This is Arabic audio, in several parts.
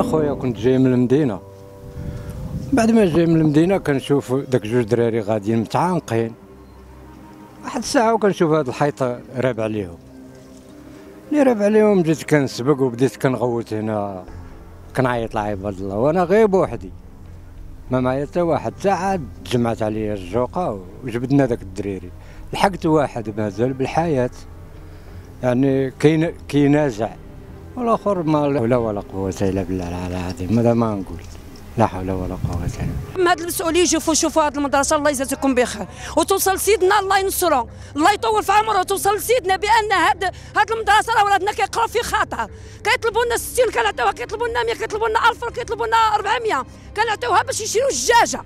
اخويا كنت جاي من المدينه، بعد ما جاي من المدينه كنشوف داك جوج دراري غاديين متعانقين واحد الساعه، وكنشوف هذا الحيط راب عليهم. اللي راب عليهم جيت كنسبق وبديت كنغوت هنا كنعيط لعباد الله، وانا غير بوحدي ما معايا حتى واحد. ساعه تجمعت عليا الجوقه وجبدنا داك الدريري، لحقت واحد مازال بالحياه يعني كينازع والاخر ما لا ولا قوه الا بالله العلي العظيم. ماذا ما نقول، لا حول ولا قوه الا بالله. هاد المسؤولين شوفوا هاد المدرسه، الله يجازيكم بخير وتوصل سيدنا الله ينصره، الله يطول في عمره وتوصل سيدنا، بان هاد المدرسه راه ولادنا كيقراو في خطر. كيطلبوا لنا 60 كنعطيوها، كيطلبوا لنا 100، كيطلبوا لنا 1000، كيطلبوا لنا 400 كنعطيوها باش يشريو الدجاجه.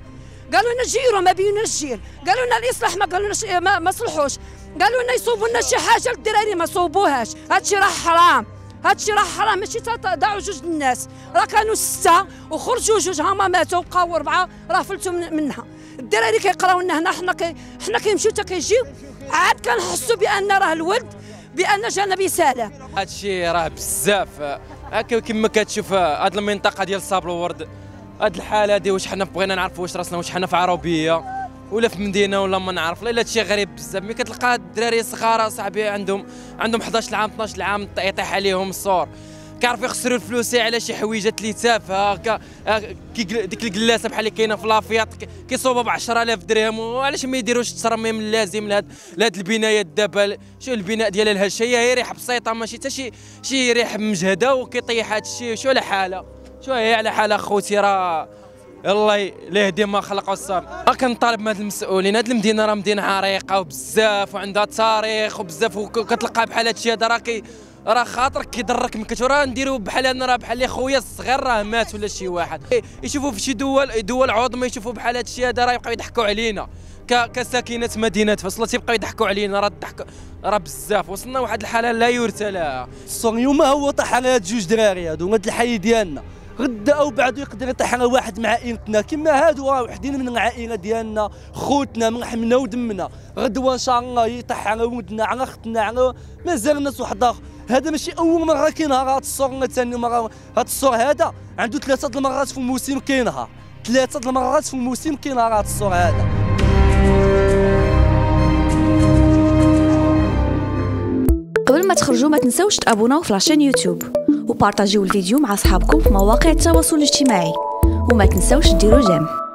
قالوا لنا جيروا ما بينونا الجير، قالوا لنا الاصلاح ما قالوا لنا ما صلحوش، قالوا لنا يصوبوا لنا شي حاجه للدراري ما صوبوهاش. هادشي راه حرام، هادشي راه حرام، ماشي تضيعوا جوج الناس، راه كانوا 6 وخرجوا جوج هما ماتوا وبقاو 4 راه فلتوا منها. الدراري كيقراو لنا هنا، حنا كيمشيو حتى كيجيو عاد كنحسوا بان راه الولد بان جانا بسلام. هادشي راه بزاف كما كتشوف هاد المنطقه ديال صابل وورد، هاد الحاله هادي واش حنا بغينا نعرفوا واش راسنا واش حنا في عربيه ولا في مدينه ولا ما نعرف. لا هادشي غريب بزاف، ملي كتلقى الدراري صغار صاحبي عندهم 11 عام 12 عام يطيح عليهم الصور، كيعرفوا يخسروا الفلوس على شي حويجات اللي تافهه، ديك الكلاسه بحال اللي كاينه في لافياط كيصوبها ب 10000 درهم. وعلاش ما يديروش التصميم اللازم لهاد البنايات دابا؟ شو البناء ديالها الهشه، هي ريح بسيطه ماشي حتى شي ريح مجهده وكيطيح هادشي. شو على حاله، شو هي على حاله خوتي، راه الله يهدي ما خلق والصام. كنطالب من هاد المسؤولين، هاد المدينه راه مدينه عريقه وبزاف وعندها تاريخ وبزاف، وكتلقى بحال هادشي هذا راه خاطر كيضرك من كثر. راه نديرو بحال انا، راه بحال لي خويا الصغير راه مات ولا شي واحد، يشوفوا في شي دول عظمى يشوفوا بحال هادشي هذا راه يبقاو يضحكوا علينا كساكنه مدينه فاصله، تيبقاو يضحكوا علينا. راه الضحك راه بزاف، وصلنا لواحد الحاله لا يرثى لها. اليوم هو طاح على هاد جوج دراري هادو، هاد الحي ديالنا غدا او بعده يقدر يطيح على واحد من عائلتنا كما هادو، راه وحدين من العائله ديالنا، خوتنا من لحمنا ودمنا. غدوه ان شاء الله يطيح على ولدنا، على اختنا، على مازال ناس واحد اخر. هذا ماشي اول مره كينهار هاد الصور، ثاني مره. هاد الصور هذا عنده 3 د المرات في الموسم كينهار، 3 د المرات في الموسم كينهار هاد الصور هذا. قبل ما تخرجوا ما تنساوش تابوناو في لاشين يوتيوب وبارطاجيو الفيديو مع اصحابكم في مواقع التواصل الاجتماعي، وما تنساوش ديروا جيم.